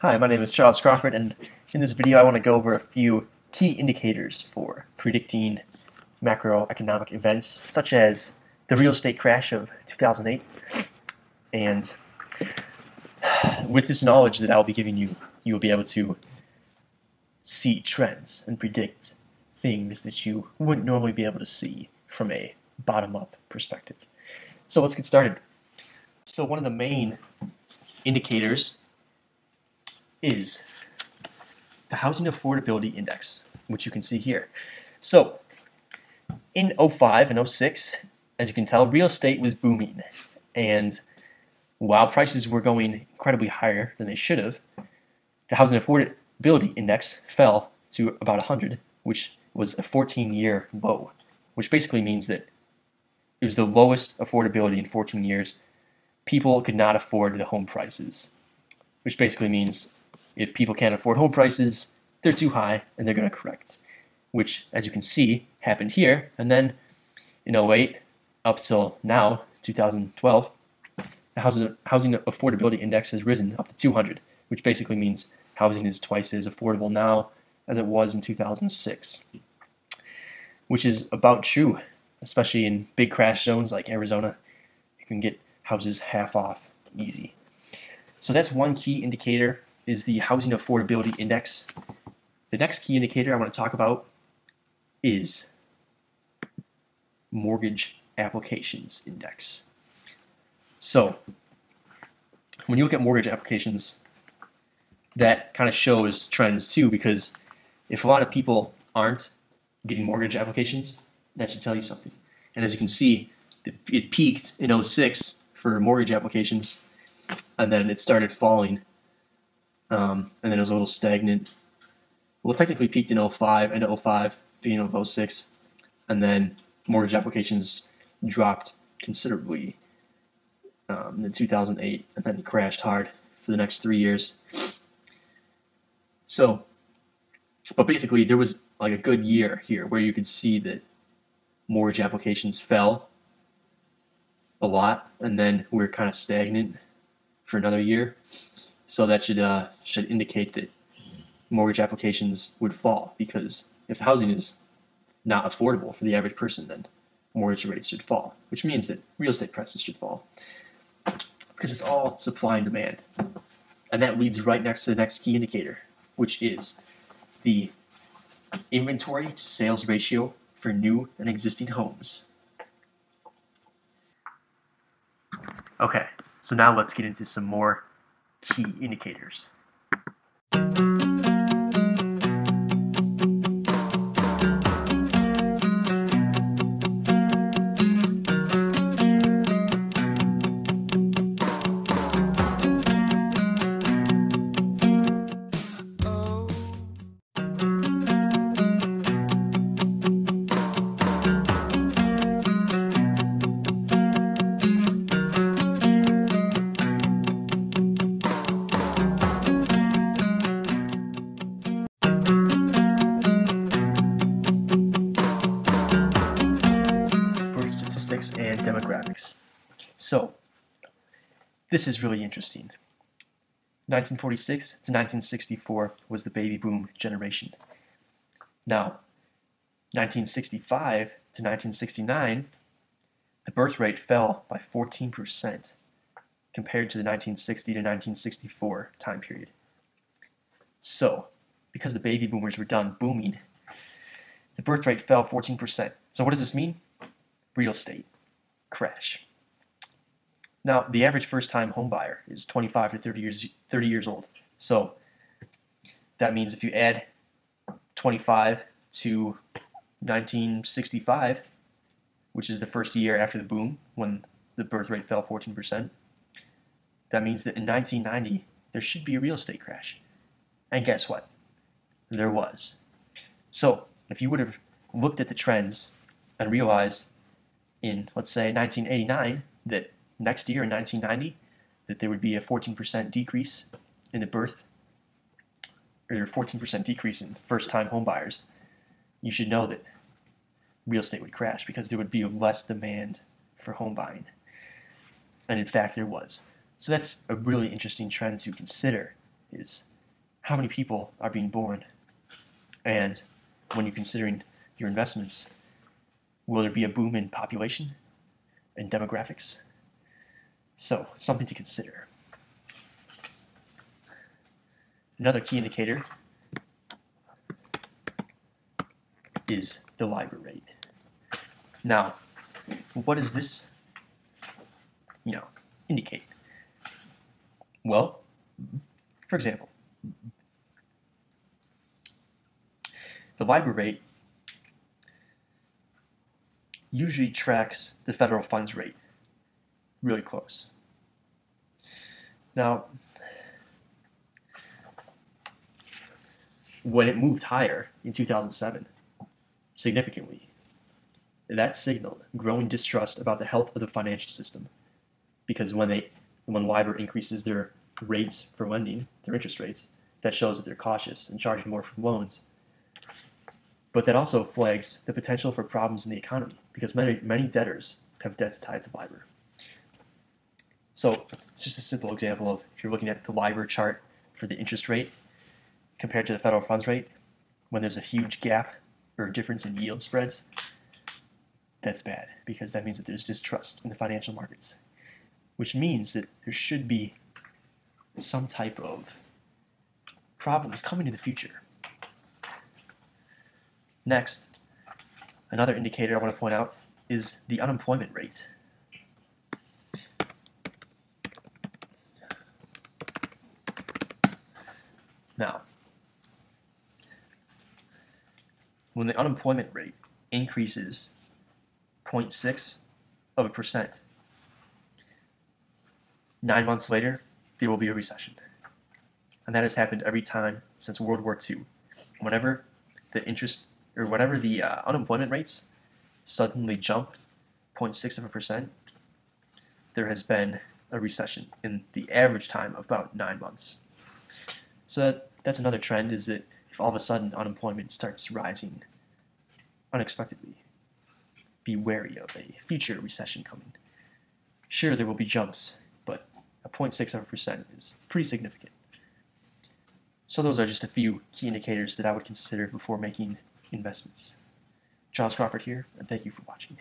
Hi, my name is Charles Crawford, and in this video I want to go over a few key indicators for predicting macroeconomic events, such as the real estate crash of 2008. And with this knowledge that I'll be giving you, you will be able to see trends and predict things that you wouldn't normally be able to see from a bottom-up perspective. So let's get started. So one of the main indicators is the Housing Affordability Index, which you can see here. So in 05 and 06, as you can tell, real estate was booming. And while prices were going incredibly higher than they should have, the Housing Affordability Index fell to about 100, which was a 14-year low, which basically means that it was the lowest affordability in 14 years. People could not afford the home prices, which basically means if people can't afford home prices, they're too high and they're going to correct, which, as you can see, happened here. And then in 08 up till now, 2012, the housing affordability index has risen up to 200, which basically means housing is twice as affordable now as it was in 2006, which is about true, especially in big crash zones like Arizona. You can get houses half off easy. So that's one key indicator, is the Housing Affordability Index. The next key indicator I want to talk about is Mortgage Applications Index. So when you look at mortgage applications, that kind of shows trends too, because if a lot of people aren't getting mortgage applications, that should tell you something. And as you can see, it peaked in 06 for mortgage applications, and then it started falling. And then it was a little stagnant. Well, it technically peaked in 05 and 05, beginning of 06, and then mortgage applications dropped considerably in 2008, and then it crashed hard for the next 3 years. So, but basically there was like a good year here where you could see that mortgage applications fell a lot, and then we're kind of stagnant for another year. So that should indicate that mortgage applications would fall, because if housing is not affordable for the average person, then mortgage rates should fall, which means that real estate prices should fall, because it's all supply and demand. And that leads right next to the next key indicator, which is the inventory to sales ratio for new and existing homes. Okay, so now let's get into some more key indicators. And demographics. So this is really interesting. 1946 to 1964 was the baby boom generation. Now, 1965 to 1969, the birth rate fell by 14% compared to the 1960 to 1964 time period. So, because the baby boomers were done booming, the birth rate fell 14%. So what does this mean? Real estate crash. Now, the average first-time home buyer is 25 to 30 years old. So that means if you add 25 to 1965, which is the first year after the boom when the birth rate fell 14%, that means that in 1990 there should be a real estate crash. And guess what? There was. So if you would have looked at the trends and realized in, let's say, 1989, that next year in 1990, that there would be a 14% decrease in the birth, or a 14% decrease in first-time home buyers, you should know that real estate would crash, because there would be less demand for home buying. And in fact, there was. So that's a really interesting trend to consider, is how many people are being born, and when you're considering your investments, will there be a boom in population and demographics? So, something to consider. Another key indicator is the LIBOR rate. Now, what does this, indicate? Well, for example, the LIBOR rate usually tracks the federal funds rate really close. Now, when it moved higher in 2007, significantly, that signaled growing distrust about the health of the financial system, because when LIBOR increases their rates for lending, their interest rates, that shows that they're cautious and charging more for loans. But that also flags the potential for problems in the economy, because many debtors have debts tied to LIBOR. So it's just a simple example of, if you're looking at the LIBOR chart for the interest rate compared to the federal funds rate, when there's a huge gap or difference in yield spreads, that's bad, because that means that there's distrust in the financial markets, which means that there should be some type of problems coming in the future. Next, another indicator I want to point out is the unemployment rate. Now, when the unemployment rate increases 0.6%, 9 months later, there will be a recession. And that has happened every time since World War II. Whenever the unemployment rates suddenly jump 0.6%, there has been a recession in the average time of about 9 months. So that's another trend, is that if all of a sudden unemployment starts rising unexpectedly, be wary of a future recession coming. Sure, there will be jumps, but a 0.6% is pretty significant. So those are just a few key indicators that I would consider before making investments. Charles Crawford here, and thank you for watching.